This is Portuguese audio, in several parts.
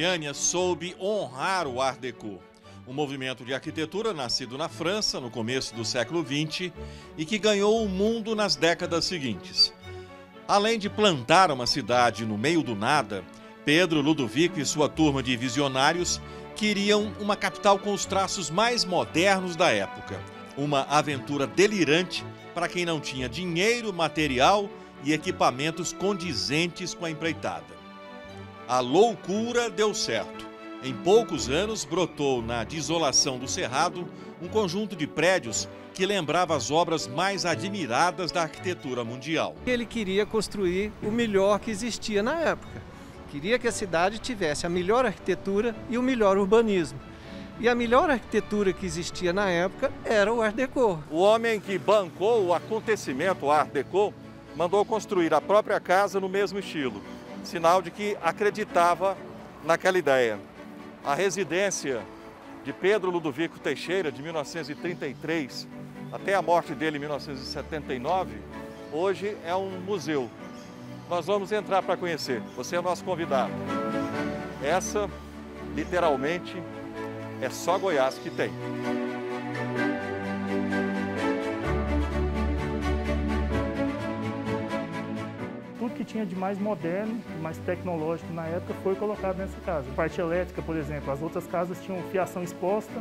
Goiânia soube honrar o Art Deco, um movimento de arquitetura nascido na França no começo do século XX e que ganhou o mundo nas décadas seguintes. Além de plantar uma cidade no meio do nada, Pedro Ludovico e sua turma de visionários queriam uma capital com os traços mais modernos da época. Uma aventura delirante para quem não tinha dinheiro, material e equipamentos condizentes com a empreitada. A loucura deu certo. Em poucos anos, brotou na desolação do Cerrado um conjunto de prédios que lembrava as obras mais admiradas da arquitetura mundial. Ele queria construir o melhor que existia na época. Queria que a cidade tivesse a melhor arquitetura e o melhor urbanismo. E a melhor arquitetura que existia na época era o Art Deco. O homem que bancou o acontecimento Art Deco mandou construir a própria casa no mesmo estilo, sinal de que acreditava naquela ideia. A residência de Pedro Ludovico Teixeira, de 1933 até a morte dele em 1979, hoje é um museu. Nós vamos entrar para conhecer. Você é nosso convidado. Essa, literalmente, é só Goiás que tem. Tudo que tinha de mais moderno, de mais tecnológico na época foi colocado nessa casa. A parte elétrica, por exemplo, as outras casas tinham fiação exposta,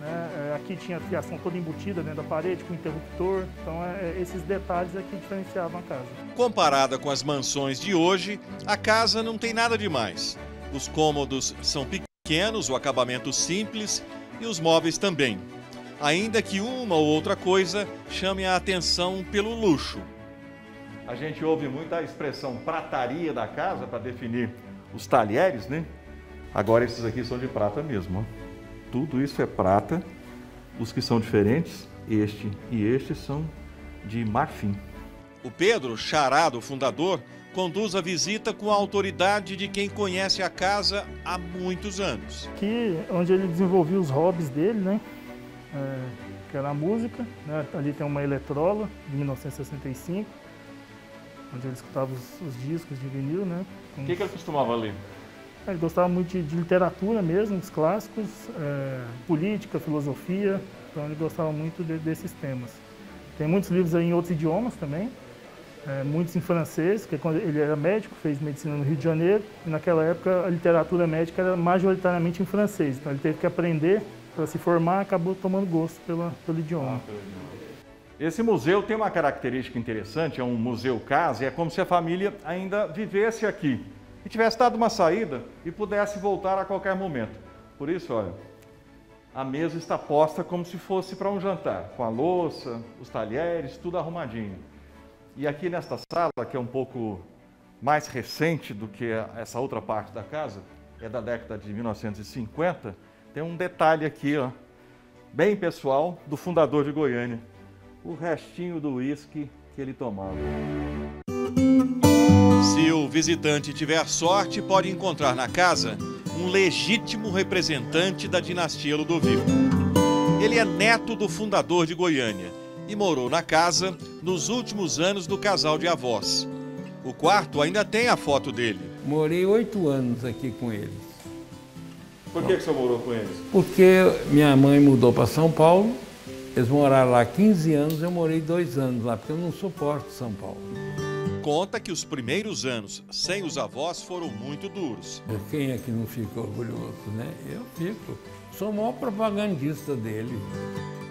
né? Aqui tinha fiação toda embutida dentro da parede, com interruptor. Então, esses detalhes aqui diferenciavam a casa. Comparada com as mansões de hoje, a casa não tem nada demais. Os cômodos são pequenos, o acabamento simples e os móveis também. Ainda que uma ou outra coisa chame a atenção pelo luxo. A gente ouve muito a expressão prataria da casa para definir os talheres, né? Agora esses aqui são de prata mesmo, ó. Tudo isso é prata. Os que são diferentes, este e este, são de marfim. O Pedro Charado, fundador, conduz a visita com a autoridade de quem conhece a casa há muitos anos. Aqui, onde ele desenvolveu os hobbies dele, né? Que era a música, né? Ali tem uma eletrola, de 1965, onde ele escutava os discos de vinil, né? O que ele costumava ler? Ele gostava muito de literatura mesmo, dos clássicos, política, filosofia, então ele gostava muito desses temas. Tem muitos livros aí em outros idiomas também, muitos em francês, porque quando ele era médico, fez medicina no Rio de Janeiro, e naquela época a literatura médica era majoritariamente em francês, então ele teve que aprender para se formar, acabou tomando gosto pelo idioma. Esse museu tem uma característica interessante, é um museu-casa, e é como se a família ainda vivesse aqui e tivesse dado uma saída e pudesse voltar a qualquer momento. Por isso, olha, a mesa está posta como se fosse para um jantar, com a louça, os talheres, tudo arrumadinho. E aqui nesta sala, que é um pouco mais recente do que essa outra parte da casa, é da década de 1950, tem um detalhe aqui, ó, bem pessoal, do fundador de Goiânia. O restinho do uísque que ele tomava. Se o visitante tiver sorte, pode encontrar na casa um legítimo representante da dinastia Ludovico. Ele é neto do fundador de Goiânia e morou na casa nos últimos anos do casal de avós. O quarto ainda tem a foto dele. Morei 8 anos aqui com eles. Por que o senhor morou com eles? Porque minha mãe mudou para São Paulo, eles moraram lá 15 anos, eu morei 2 anos lá, porque eu não suporto São Paulo. Conta que os primeiros anos sem os avós foram muito duros. Quem é que não fica orgulhoso, né? Eu fico. Sou o maior propagandista dele.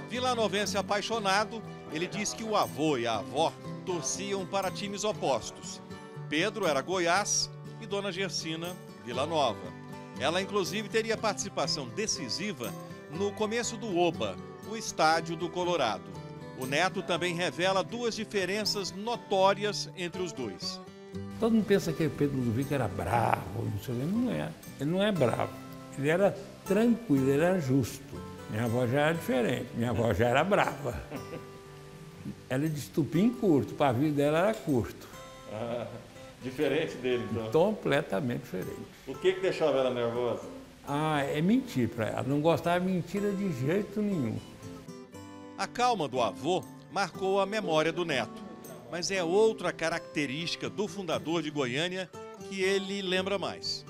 Vilanovense apaixonado, ele diz que o avô e a avó torciam para times opostos. Pedro era Goiás e Dona Gercina, Vila Nova. Ela, inclusive, teria participação decisiva no começo do Oba, o estádio do Colorado. O neto também revela 2 diferenças notórias entre os dois. Todo mundo pensa que o Pedro Ludovico era bravo, não sei o que, não é. Ele não é bravo, ele era tranquilo, ele era justo. Minha avó já era diferente, minha avó já era brava. Ela é de estupim curto, o pavio dela era curto. Ah, diferente dele, então? Completamente diferente. O que deixava ela nervosa? Ah, é mentir para ela, não gostava de mentira de jeito nenhum. A calma do avô marcou a memória do neto, mas é outra característica do fundador de Goiânia que ele lembra mais.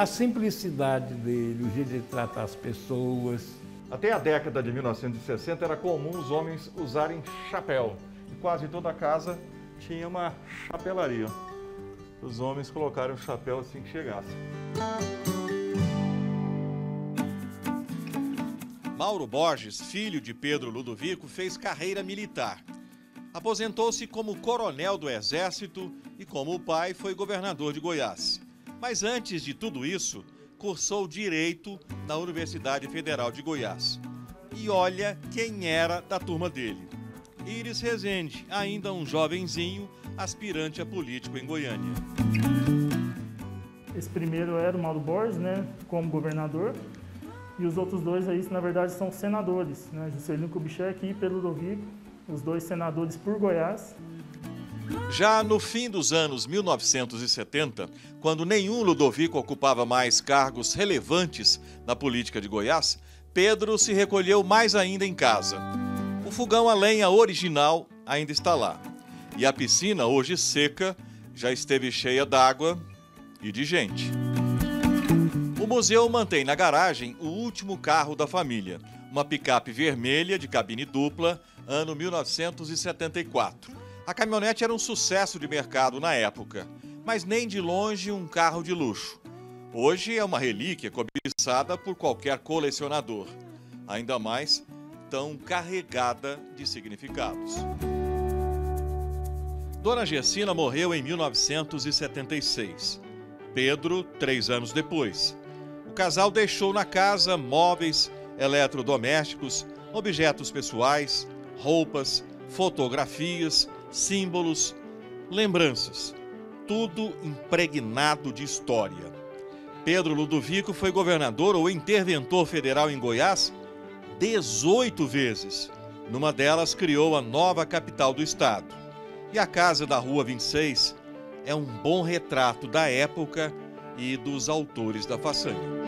a simplicidade dele, o jeito de tratar as pessoas. Até a década de 1960 era comum os homens usarem chapéu. E quase toda a casa tinha uma chapelaria. Os homens colocaram o chapéu assim que chegasse. Mauro Borges, filho de Pedro Ludovico, fez carreira militar. Aposentou-se como coronel do Exército e, como o pai, foi governador de Goiás. Mas antes de tudo isso, cursou Direito na Universidade Federal de Goiás. E olha quem era da turma dele. Iris Rezende, ainda um jovenzinho, aspirante a político em Goiânia. Esse primeiro era o Mauro Borges, né, como governador. E os outros dois aí, na verdade, são senadores, né? Juscelino Kubitschek e Pedro Ludovico, os dois senadores por Goiás. Já no fim dos anos 1970, quando nenhum Ludovico ocupava mais cargos relevantes na política de Goiás, Pedro se recolheu mais ainda em casa. O fogão a lenha original ainda está lá. E a piscina, hoje seca, já esteve cheia d'água e de gente. O museu mantém na garagem o último carro da família, uma picape vermelha de cabine dupla, ano 1974. A caminhonete era um sucesso de mercado na época, mas nem de longe um carro de luxo. Hoje é uma relíquia cobiçada por qualquer colecionador, ainda mais tão carregada de significados. Dona Gercina morreu em 1976, Pedro 3 anos depois. O casal deixou na casa móveis, eletrodomésticos, objetos pessoais, roupas, fotografias, símbolos, lembranças. Tudo impregnado de história. Pedro Ludovico foi governador ou interventor federal em Goiás 18 vezes. Numa delas criou a nova capital do estado. E a casa da Rua 26 é um bom retrato da época e dos autores da façanha.